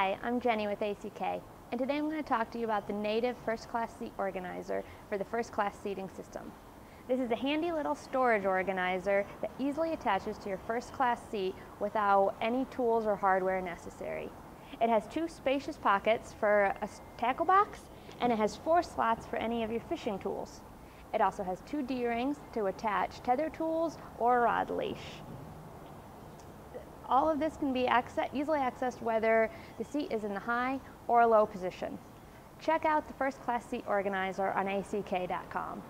Hi, I'm Jenny with ACK, and today I'm going to talk to you about the Native First Class Seat Organizer for the First Class Seating System. This is a handy little storage organizer that easily attaches to your first class seat without any tools or hardware necessary. It has two spacious pockets for a tackle box, and it has four slots for any of your fishing tools. It also has two D-rings to attach tether tools or a rod leash. All of this can be easily accessed whether the seat is in the high or low position. Check out the First Class Seat Organizer on ACK.com.